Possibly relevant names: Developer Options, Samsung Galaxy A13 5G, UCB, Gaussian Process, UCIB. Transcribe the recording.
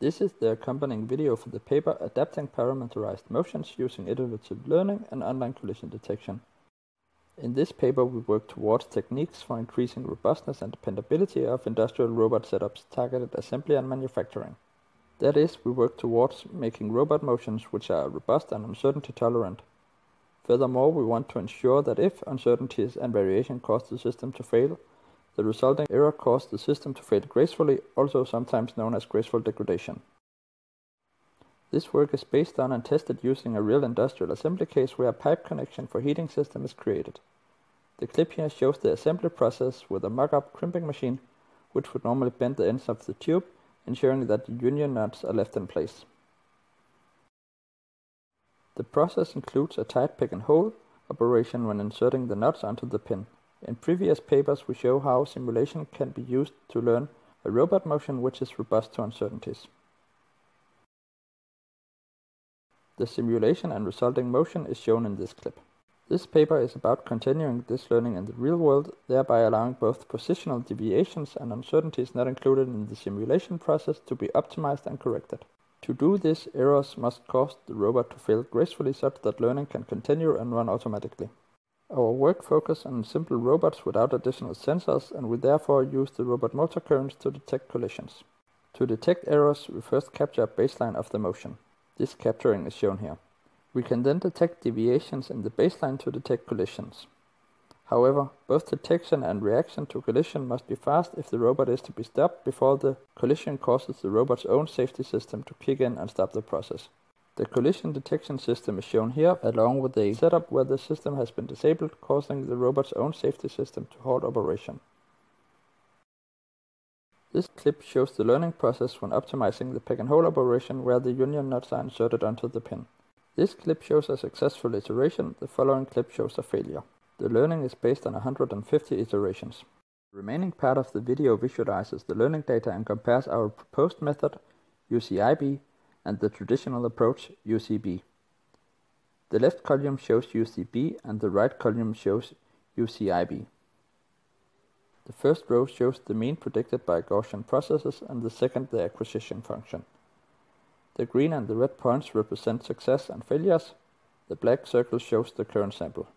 This is the accompanying video for the paper Adapting Parameterized Motions Using Iterative Learning and Online Collision Detection. In this paper we work towards techniques for increasing robustness and dependability of industrial robot setups, targeted assembly and manufacturing. That is, we work towards making robot motions which are robust and uncertainty tolerant. Furthermore, we want to ensure that if uncertainties and variation cause the system to fail, the resulting error caused the system to fail gracefully, also sometimes known as graceful degradation. This work is based on and tested using a real industrial assembly case where a pipe connection for heating system is created. The clip here shows the assembly process with a mock-up crimping machine, which would normally bend the ends of the tube, ensuring that the union nuts are left in place. The process includes a tight pick and hold operation when inserting the nuts onto the pin. In previous papers we show how simulation can be used to learn a robot motion which is robust to uncertainties. The simulation and resulting motion is shown in this clip. This paper is about continuing this learning in the real world, thereby allowing both positional deviations and uncertainties not included in the simulation process to be optimized and corrected. To do this, errors must cause the robot to fail gracefully such that learning can continue and run automatically. Our work focuses on simple robots without additional sensors, and we therefore use the robot motor currents to detect collisions. To detect errors, we first capture a baseline of the motion. This capturing is shown here. We can then detect deviations in the baseline to detect collisions. However, both detection and reaction to collision must be fast if the robot is to be stopped before the collision causes the robot's own safety system to kick in and stop the process. The collision detection system is shown here, along with a setup where the system has been disabled, causing the robot's own safety system to halt operation. This clip shows the learning process when optimizing the pick and hold operation where the union nuts are inserted onto the pin. This clip shows a successful iteration, the following clip shows a failure. The learning is based on 150 iterations. The remaining part of the video visualizes the learning data and compares our proposed method, UCIB, and the traditional approach, UCB. The left column shows UCB and the right column shows UCIB. The first row shows the mean predicted by Gaussian processes and the second the acquisition function. The green and the red points represent success and failures. The black circle shows the current sample.